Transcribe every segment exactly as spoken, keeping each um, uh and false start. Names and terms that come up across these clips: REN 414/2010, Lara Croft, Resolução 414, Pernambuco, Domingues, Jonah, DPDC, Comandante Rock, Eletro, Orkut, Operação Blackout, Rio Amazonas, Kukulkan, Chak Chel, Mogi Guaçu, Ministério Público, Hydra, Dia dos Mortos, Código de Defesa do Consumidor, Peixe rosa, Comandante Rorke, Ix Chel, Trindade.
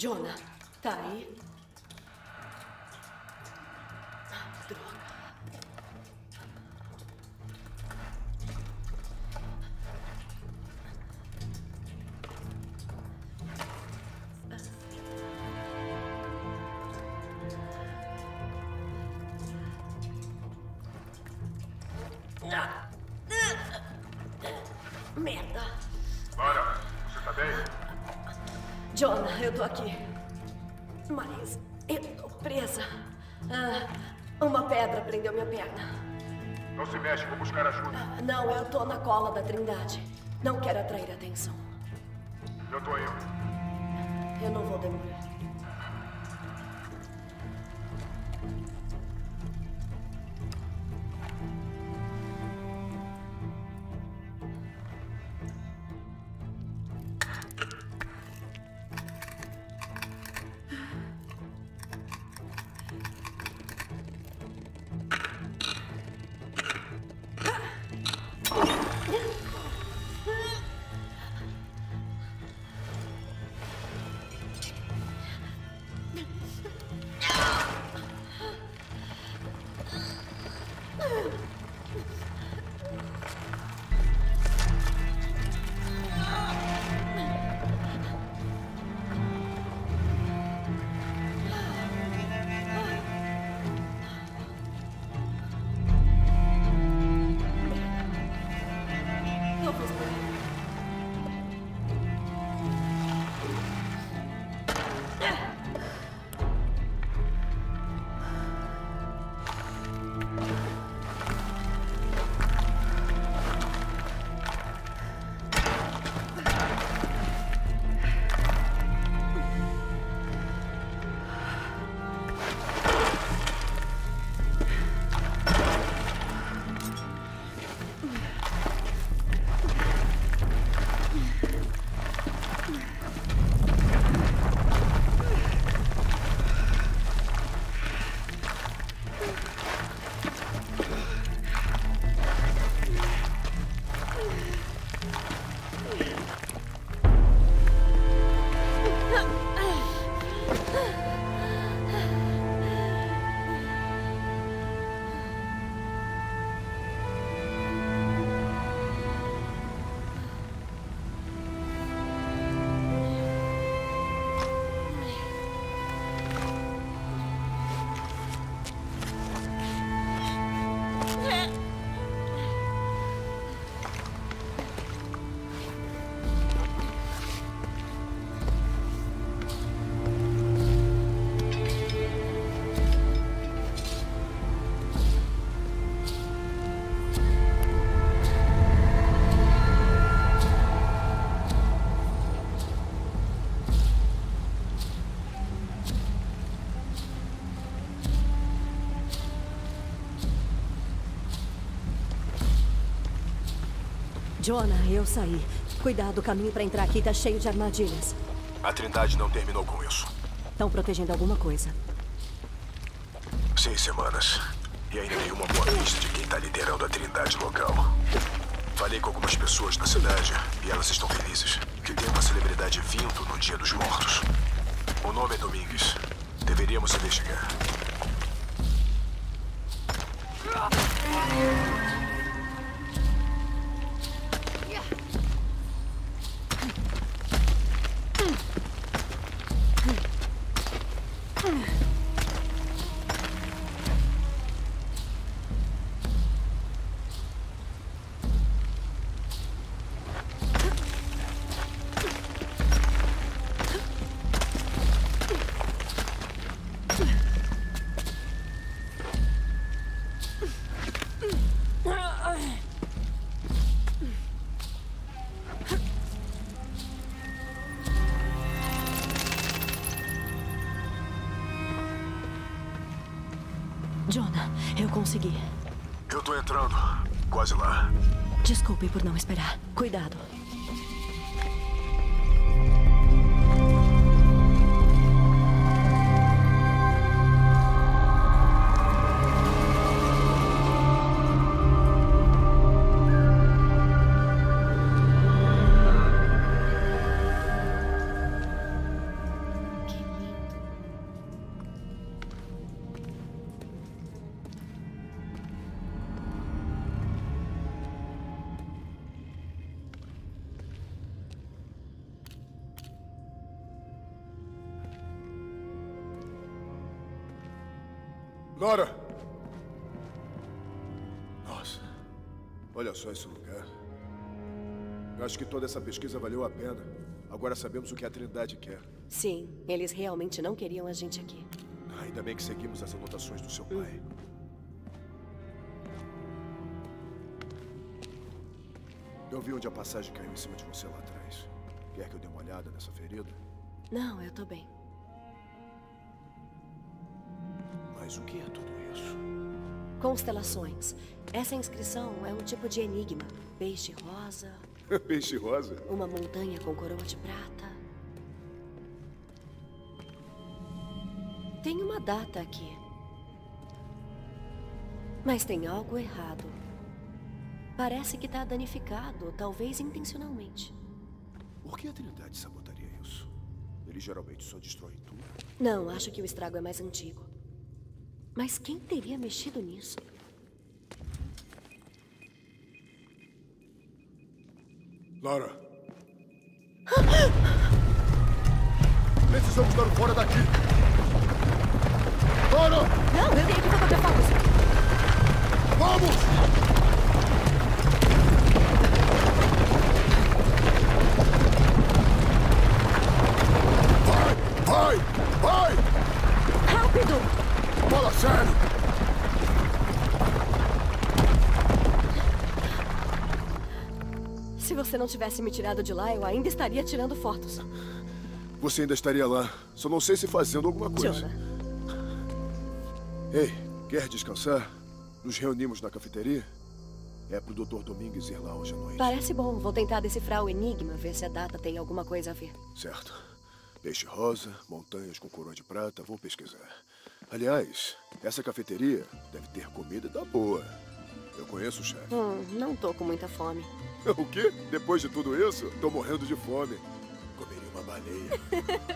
Jonah, tá aí? Droga. Merda. Lara, você tá bem? Jonah, eu tô aqui. Mas eu tô presa. Ah, uma pedra prendeu minha perna. Não se mexe, vou buscar ajuda. Ah, não, eu tô na cola da Trindade. Não quero atrair atenção. Eu tô indo. Eu não vou demorar. Jonah, eu saí. Cuidado, o caminho pra entrar aqui tá cheio de armadilhas. A Trindade não terminou com isso. Estão protegendo alguma coisa. Seis semanas. E ainda nenhuma boa pista de quem tá liderando a Trindade local. Falei com algumas pessoas na cidade e elas estão felizes. Que tem uma celebridade vindo no Dia dos Mortos. O nome é Domingues. Deveríamos investigar. Jonah, eu consegui. Eu tô entrando. Quase lá. Desculpe por não esperar. Cuidado. Lara! Nossa, olha só esse lugar. Eu acho que toda essa pesquisa valeu a pena. Agora sabemos o que a Trindade quer. Sim, eles realmente não queriam a gente aqui. Ah, ainda bem que seguimos as anotações do seu pai. Hum. Eu vi onde a passagem caiu em cima de você lá atrás. Quer que eu dê uma olhada nessa ferida? Não, eu tô bem. Mas o que é tudo isso? Constelações. Essa inscrição é um tipo de enigma. Peixe rosa. Peixe rosa? Uma montanha com coroa de prata. Tem uma data aqui. Mas tem algo errado. Parece que está danificado, talvez intencionalmente. Por que a Trindade sabotaria isso? Ele geralmente só destrói tudo. Não, acho que o estrago é mais antigo. Mas quem teria mexido nisso? Lara! Precisamos dar fora daqui! Lara! Não, eu tenho que fotografar você! Vamos! Se você não tivesse me tirado de lá, eu ainda estaria tirando fotos. Você ainda estaria lá. Só não sei se fazendo alguma coisa. Jonah. Ei, quer descansar? Nos reunimos na cafeteria? É pro doutor Domingues ir lá hoje à noite. Parece bom. Vou tentar decifrar o enigma, ver se a data tem alguma coisa a ver. Certo. Peixe rosa, montanhas com coroa de prata, vou pesquisar. Aliás, essa cafeteria deve ter comida da boa. Eu conheço o chefe. Hum, não tô com muita fome. O quê? Depois de tudo isso, tô morrendo de fome. Comeria uma baleia.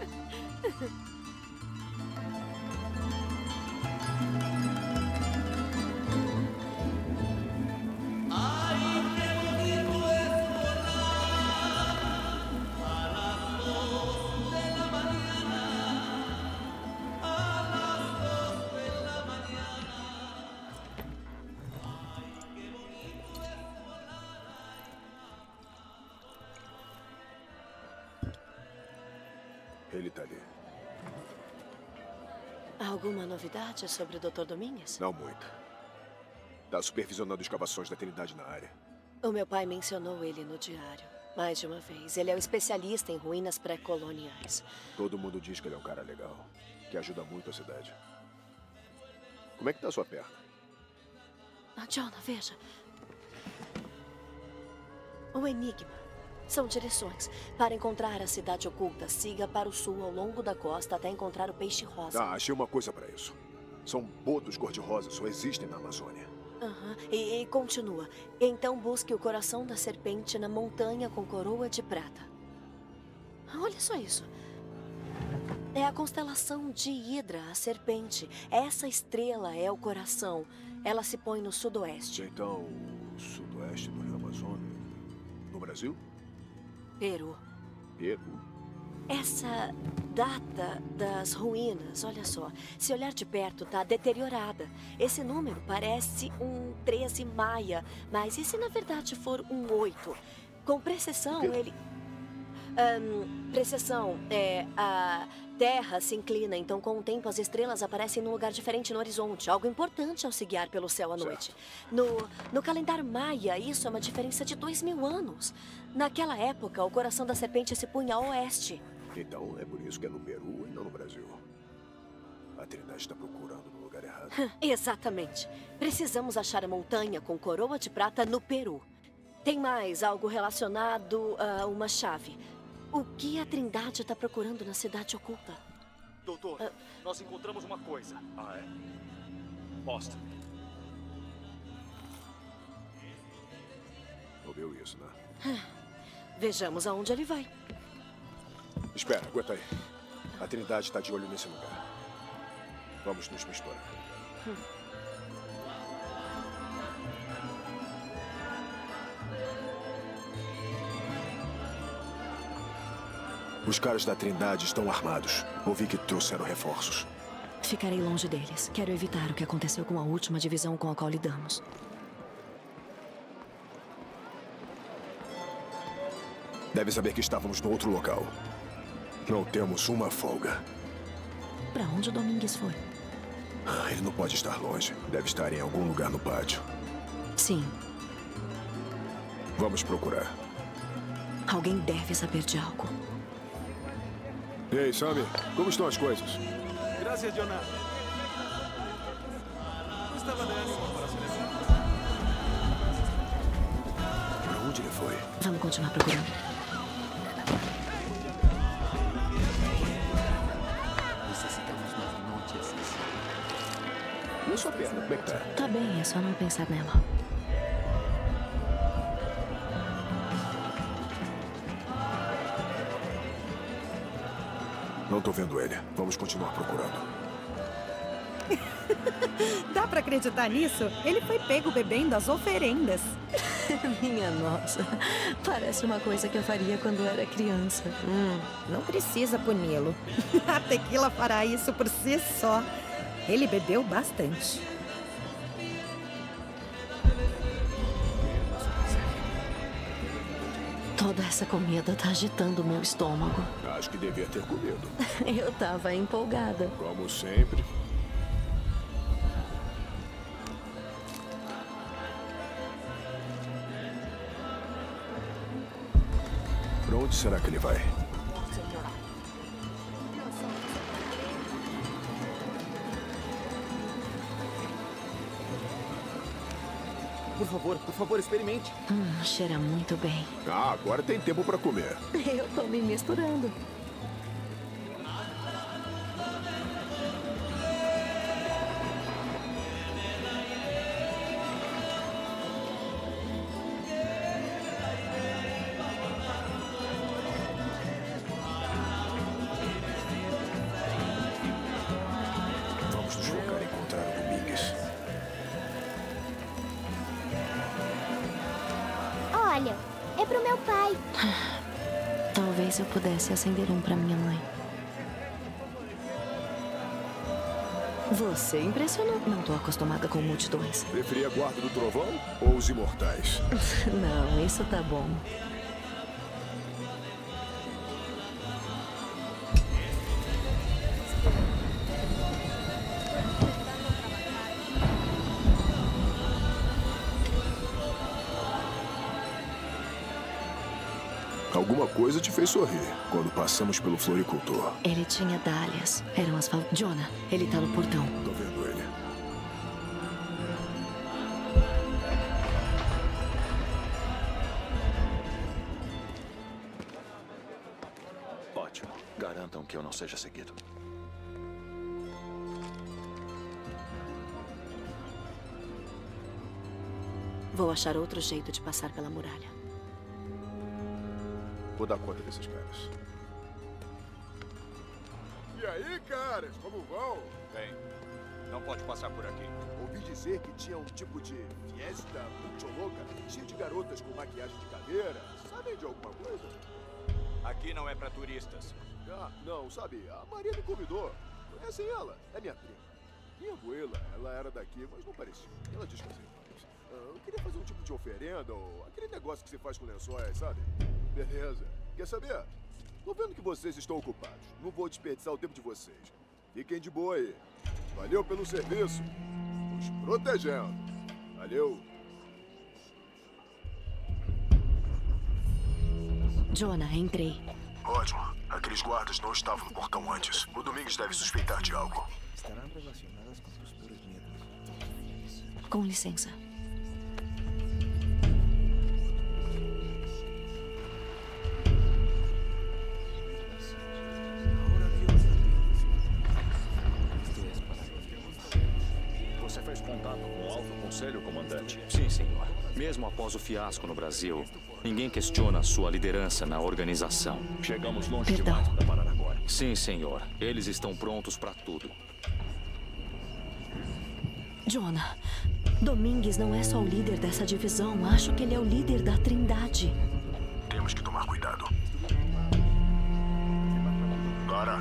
Ele tá ali. Alguma novidade sobre o doutor Domingues? Não muito. Tá supervisionando escavações da Trindade na área. O meu pai mencionou ele no diário. Mais de uma vez. Ele é um especialista em ruínas pré-coloniais. Todo mundo diz que ele é um cara legal. Que ajuda muito a cidade. Como é que tá a sua perna? Ah, Jonah, veja. O enigma. São direções. Para encontrar a cidade oculta, siga para o sul ao longo da costa até encontrar o peixe rosa. Ah, achei uma coisa para isso. São botos cor-de-rosa, só existem na Amazônia. Aham, uhum. e, e continua. Então busque o coração da serpente na montanha com coroa de prata. Olha só isso. É a constelação de Hydra, a serpente. Essa estrela é o coração. Ela se põe no sudoeste. Então, o sudoeste do Rio Amazonas, no Brasil? Peru. Peru? Essa data das ruínas, olha só. Se olhar de perto, tá deteriorada. Esse número parece um treze maia, mas e se na verdade for um oito? Com precessão, ele... Um, precessão, é, a terra se inclina, então com o tempo as estrelas aparecem num lugar diferente no horizonte. Algo importante ao se guiar pelo céu à noite. No, no calendário maia, isso é uma diferença de dois mil anos. Naquela época, o coração da serpente se punha a oeste. Então é por isso que é no Peru e não no Brasil. A Trindade está procurando no lugar errado. Exatamente. Precisamos achar a montanha com coroa de prata no Peru. Tem mais algo relacionado a uma chave. O que a Trindade está procurando na cidade oculta? Doutor, ah. nós encontramos uma coisa. Ah, é? Mostra. Ouviu isso, né? Ah. Vejamos aonde ele vai. Espera, aguenta aí. A Trindade está de olho nesse lugar. Vamos nos misturar. Hum. Os caras da Trindade estão armados. Ouvi que trouxeram reforços. Ficarei longe deles. Quero evitar o que aconteceu com a última divisão com a qual lidamos. Deve saber que estávamos no outro local. Não temos uma folga. Pra onde o Domingues foi? Ah, ele não pode estar longe. Deve estar em algum lugar no pátio. Sim. Vamos procurar. Alguém deve saber de algo. E aí, Sammy? Como estão as coisas? Graças, Jonah. Não estava dando para celebrar. Para onde ele foi? Vamos continuar procurando. Necessitamos mais notícias. E a sua perna? Como é que tá? Tá bem, é só não pensar nela. Não tô vendo ele. Vamos continuar procurando. Dá pra acreditar nisso? Ele foi pego bebendo as oferendas. Minha nossa. Parece uma coisa que eu faria quando era criança. Hum, não precisa puni-lo. A tequila fará isso por si só. Ele bebeu bastante. Toda essa comida tá agitando o meu estômago. Acho que devia ter comido. Eu tava empolgada. Como sempre. Pra onde será que ele vai? Por favor, por favor, experimente. Hum, cheira muito bem. Ah, agora tem tempo pra comer. Eu tô me misturando. Vamos nos focar em encontrar o Domingues. Olha, é pro meu pai. Talvez eu pudesse acender um pra minha mãe. Você impressionou. Não tô acostumada com multidões. Preferia a guarda do trovão ou os imortais? Não, isso tá bom. Alguma coisa te fez sorrir quando passamos pelo floricultor. Ele tinha dálias. Eram as fal... Jonah, ele tá no portão. Tô vendo ele. importam que eu não seja seguido. Vou achar outro jeito de passar pela muralha. Vou dar conta desses caras. E aí, caras? Como vão? Bem, não pode passar por aqui. Ouvi dizer que tinha um tipo de fiesta muito louca, cheio de garotas com maquiagem de caveira. Sabem de alguma coisa? Aqui não é pra turistas. Ah, não, sabe? A Maria me convidou. Conhecem ela? É minha prima. Minha abuela, ela era daqui, mas não parecia. Ela diz que assim. Eu queria fazer um tipo de oferenda ou aquele negócio que se faz com lençóis, sabe? Beleza. Quer saber? Tô vendo que vocês estão ocupados. Não vou desperdiçar o tempo de vocês. Fiquem de boa aí. Valeu pelo serviço. Nos protegendo. Valeu. Jonah, entrei. Ótimo. Aqueles guardas não estavam no portão antes. O Domingues deve suspeitar de algo. Estarão relacionadas com os puros medos. Com licença. Sim, senhor. Mesmo após o fiasco no Brasil, ninguém questiona a sua liderança na organização. Chegamos longe demais para parar agora. Sim, senhor. Eles estão prontos para tudo. Jonah, Domingues não é só o líder dessa divisão. Acho que ele é o líder da Trindade. Temos que tomar cuidado. Lara.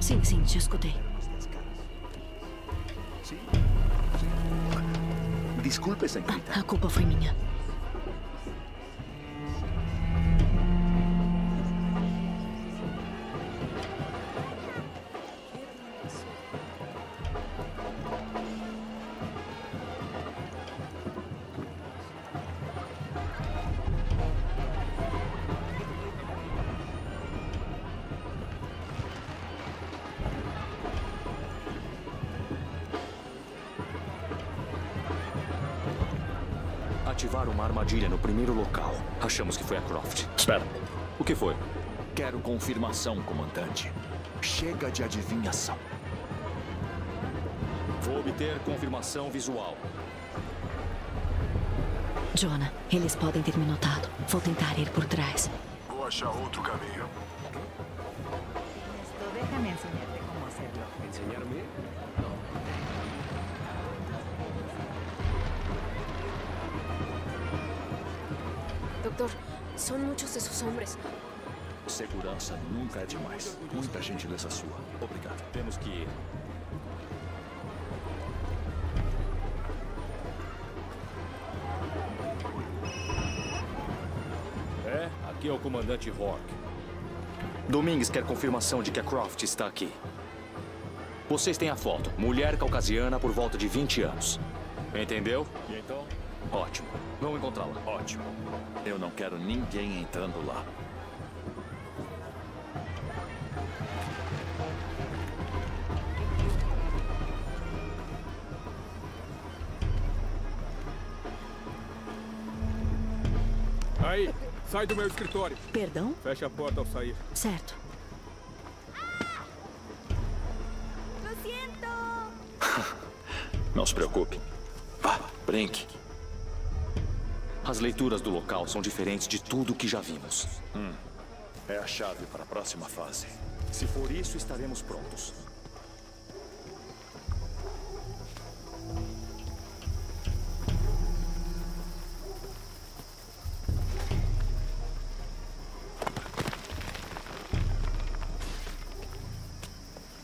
Sim, sim, te escutei. Sim. Desculpe, senhorita. A culpa foi minha. Ativaram uma armadilha no primeiro local. Achamos que foi a Croft. Espera. O que foi? Quero confirmação, comandante. Chega de adivinhação. Vou obter confirmação visual. Jonah, eles podem ter me notado. Vou tentar ir por trás. Vou achar outro caminho. Ensinar-me? Doutor, são muitos esses homens. Segurança nunca é demais. Muita gentileza sua. Obrigado. Temos que ir. É, aqui é o comandante Rock. Domingues quer confirmação de que a Croft está aqui. Vocês têm a foto. Mulher caucasiana por volta de vinte anos. Entendeu? E então? Ótimo. Vamos encontrá-la. Ótimo. Eu não quero ninguém entrando lá. Aí, sai do meu escritório. Perdão? Fecha a porta ao sair. Certo. Ah! Lo siento. Não se preocupe. Vá, brinque. As leituras do local são diferentes de tudo que já vimos. Hum. É a chave para a próxima fase. Se for isso, estaremos prontos.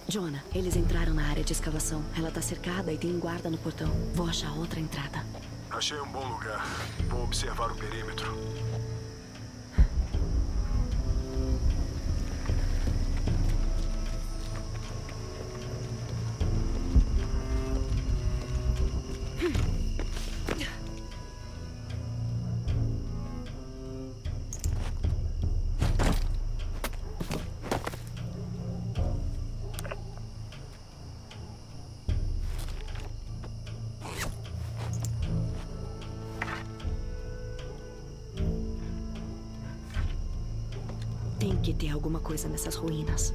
Jonah, eles entraram na área de escavação. Ela está cercada e tem guarda no portão. Vou achar outra entrada. Achei um bom lugar. Vou observar o perímetro. Tem que ter alguma coisa nessas ruínas.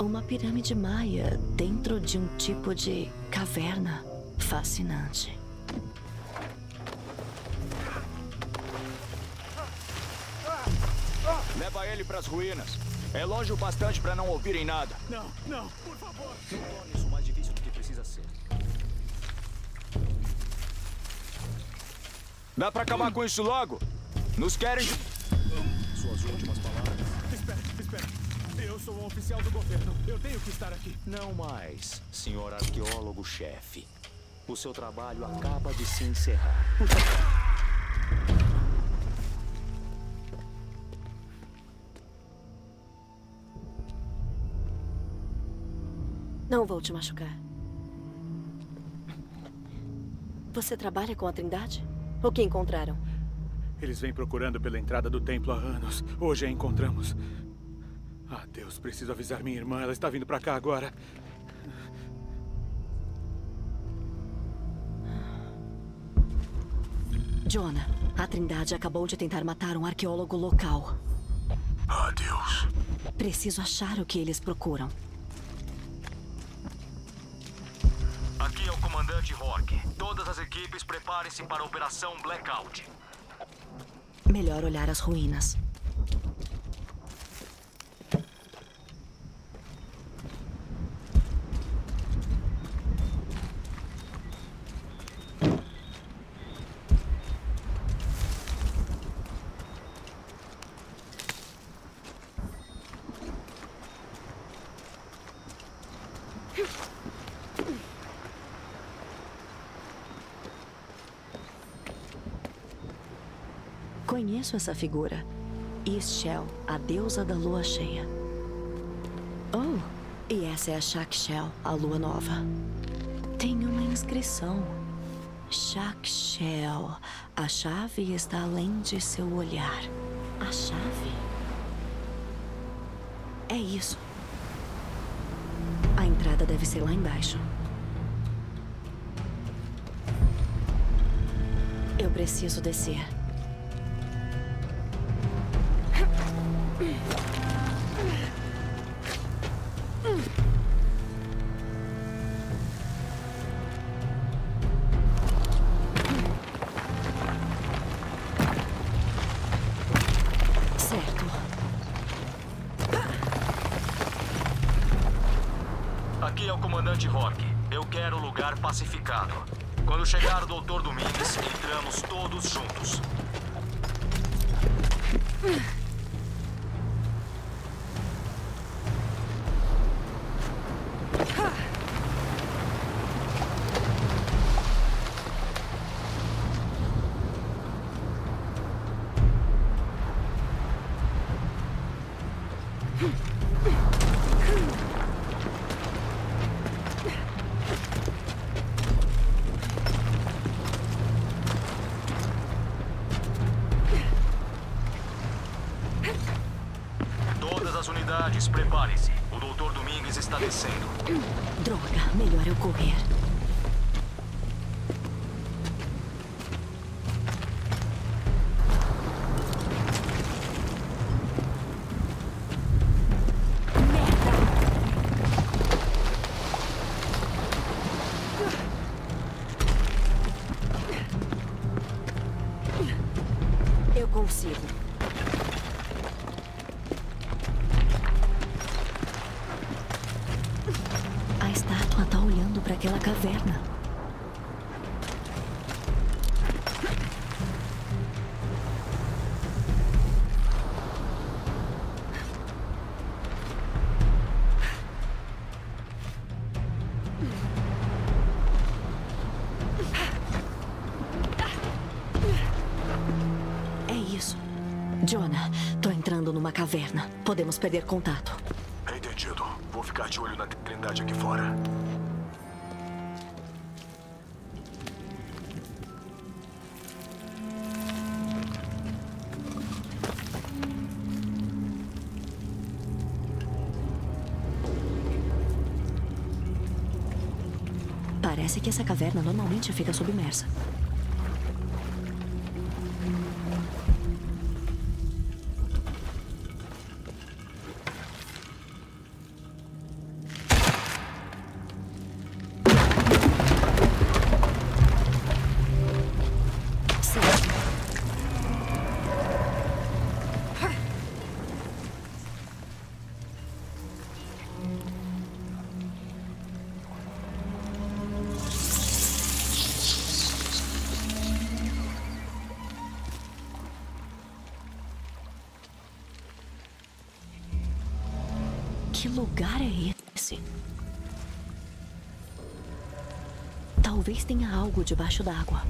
Uma pirâmide maia dentro de um tipo de caverna. Fascinante. Leva ele para as ruínas. É longe o bastante para não ouvirem nada. Não, não, por favor. Não torne isso mais difícil do que precisa ser. Dá para acabar com isso logo? Nos querem... Suas últimas palavras. Espera, espera. Eu sou um oficial do governo. Eu tenho que estar aqui. Não mais, senhor arqueólogo-chefe. O seu trabalho acaba de se encerrar. Não vou te machucar. Você trabalha com a Trindade? O que encontraram? Eles vêm procurando pela entrada do templo há anos. Hoje a encontramos. Ah, Deus, preciso avisar minha irmã. Ela está vindo pra cá agora. Jonah, a Trindade acabou de tentar matar um arqueólogo local. Ah, Deus. Preciso achar o que eles procuram. Aqui é o Comandante Rorke. Todas as equipes preparem-se para a Operação Blackout. Melhor olhar as ruínas. Conheço essa figura. Ix Chel, a deusa da lua cheia. Oh, e essa é a Chak Chel, a lua nova. Tem uma inscrição. Chak Chel, a chave está além de seu olhar. A chave? É isso. A entrada deve ser lá embaixo. Eu preciso descer. Certo. Aqui é o Comandante Rock. Eu quero o lugar pacificado. Quando chegar o doutor Domingues, entramos todos juntos. Preparem-se. O doutor Domingues está descendo. Droga, melhor eu correr. Merda! Eu consigo. Aquela caverna. É isso. Jonah, tô entrando numa caverna. Podemos perder contato. Entendido. Vou ficar de olho na Trindade aqui fora. Parece que essa caverna normalmente fica submersa. Que lugar é esse? Talvez tenha algo debaixo d'água.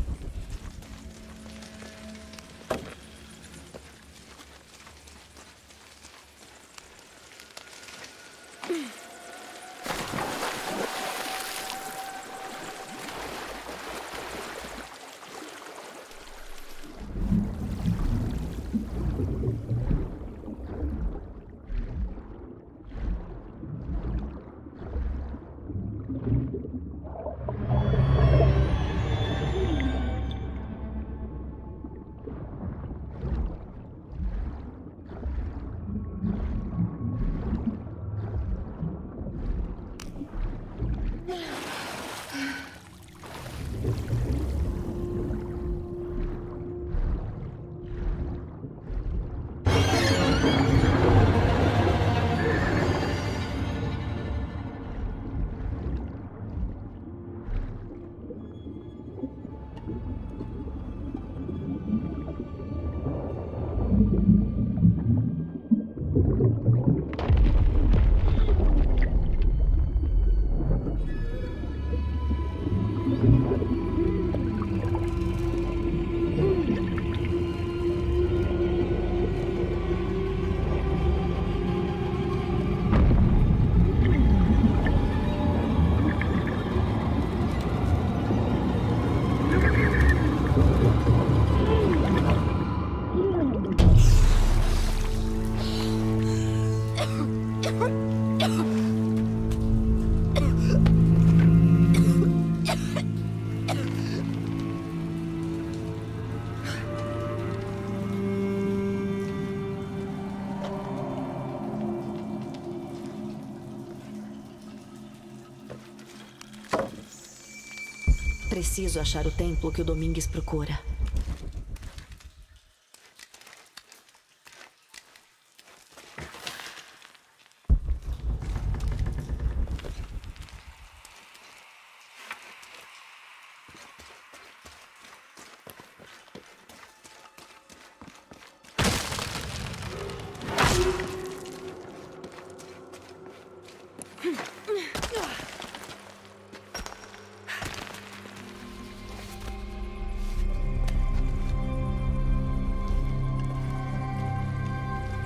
Preciso achar o templo que o Domingues procura.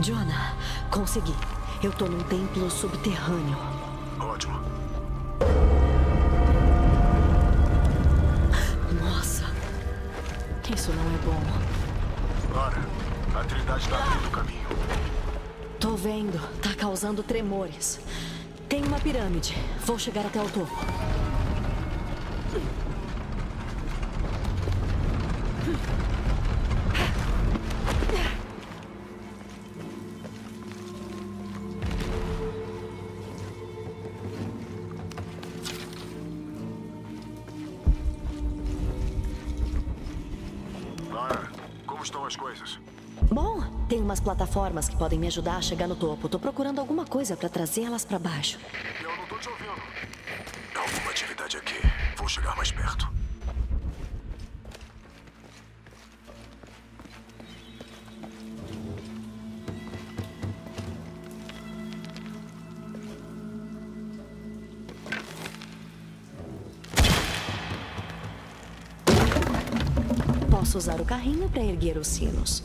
Jonah, consegui. Eu tô num templo subterrâneo. Ótimo. Nossa, isso não é bom. Lara, a Trindade tá abrindo o caminho. Tô vendo, tá causando tremores. Tem uma pirâmide, vou chegar até o topo. Plataformas que podem me ajudar a chegar no topo. Tô procurando alguma coisa pra trazer elas pra baixo. Eu não tô te ouvindo. Alguma atividade aqui. Vou chegar mais perto. Posso usar o carrinho pra erguer os sinos.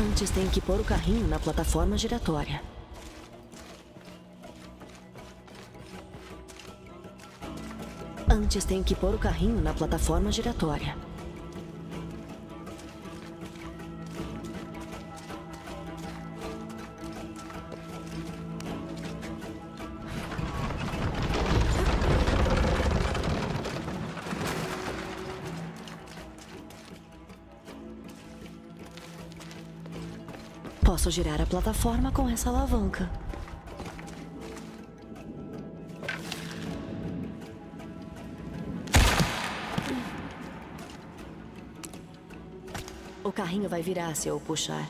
Antes tem que pôr o carrinho na plataforma giratória. Antes tem que pôr o carrinho na plataforma giratória. Posso girar a plataforma com essa alavanca. O carrinho vai virar se eu o puxar.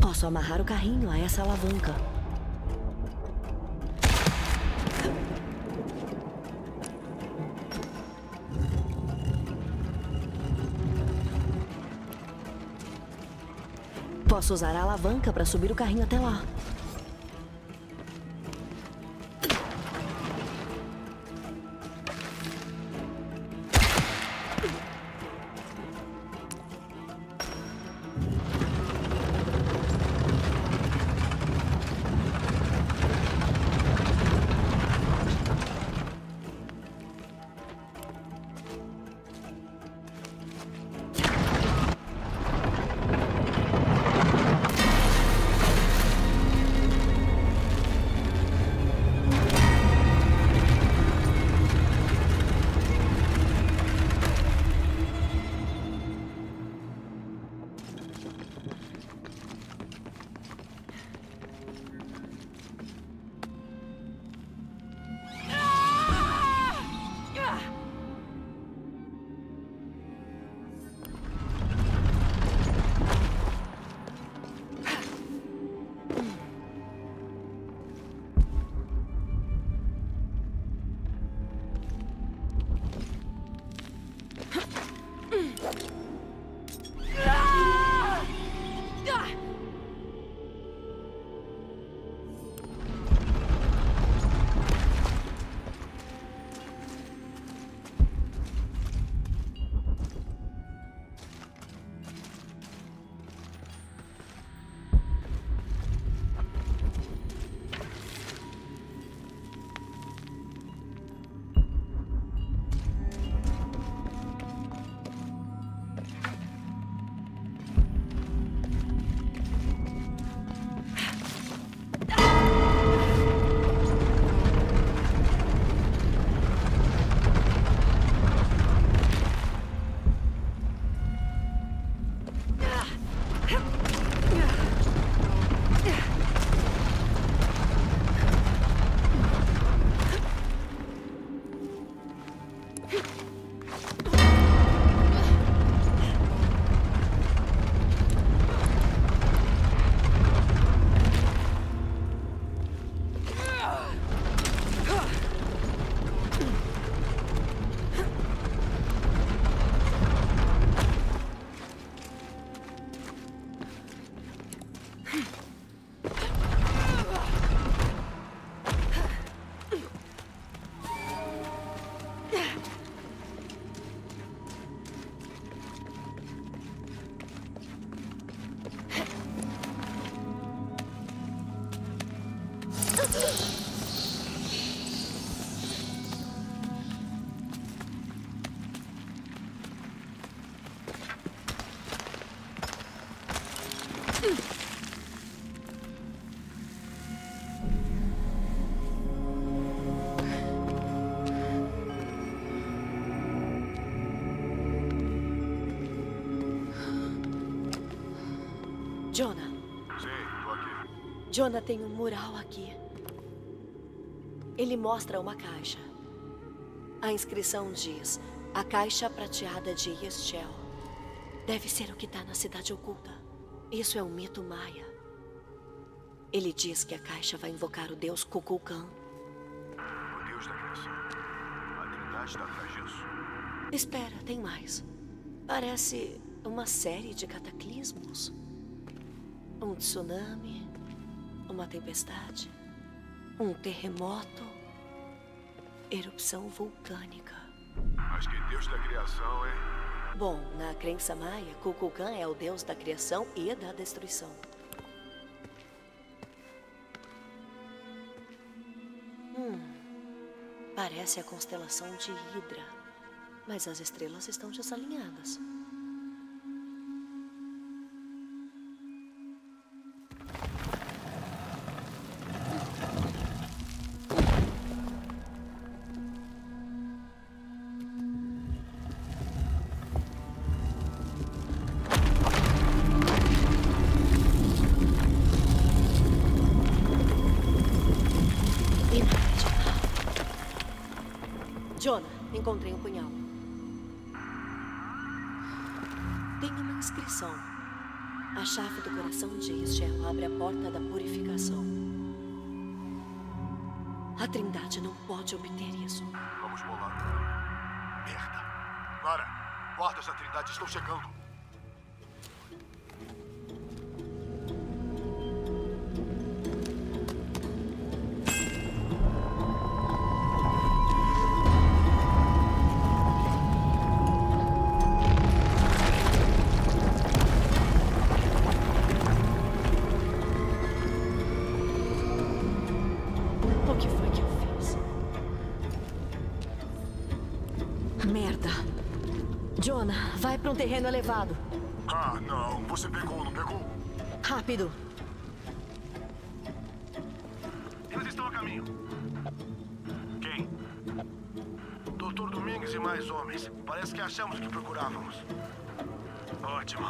Posso amarrar o carrinho a essa alavanca. Posso usar a alavanca para subir o carrinho até lá. Jonah. Sim, tô aqui. Jonah tem um mural aqui. Ele mostra uma caixa. A inscrição diz: a caixa prateada de Ix Chel. Deve ser o que está na cidade oculta. Isso é um mito maia. Ele diz que a caixa vai invocar o deus Kukulkan. O deus da criação. A Trindade está atrás disso. Espera, tem mais. Parece uma série de cataclismos. Um tsunami, uma tempestade, um terremoto, erupção vulcânica. Mas que deus da criação, hein? Bom, na crença maia, Kukulkan é o deus da criação e da destruição. Hum, parece a constelação de Hydra, mas as estrelas estão desalinhadas. Encontrei um punhal. Tem uma inscrição. A chave do coração de Ix Chel abre a porta da purificação. A Trindade não pode obter isso. Vamos bolar. Merda. Lara, guardas da Trindade estão chegando. Um terreno elevado. Ah, não. Você pegou, não pegou? Rápido. Eles estão a caminho. Quem? doutor Domingues e mais homens. Parece que achamos o que procurávamos. Ótimo.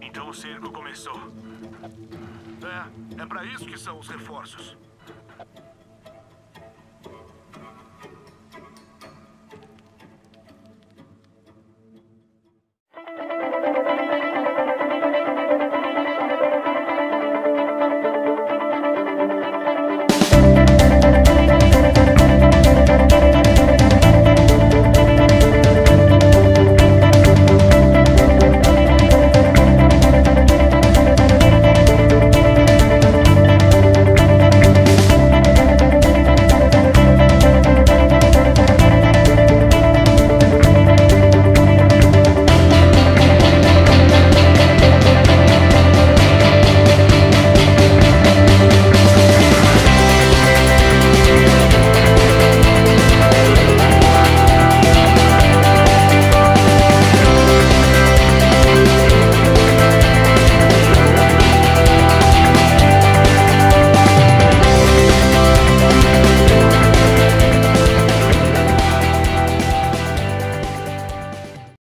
Então o cerco começou. É, é pra isso que são os reforços.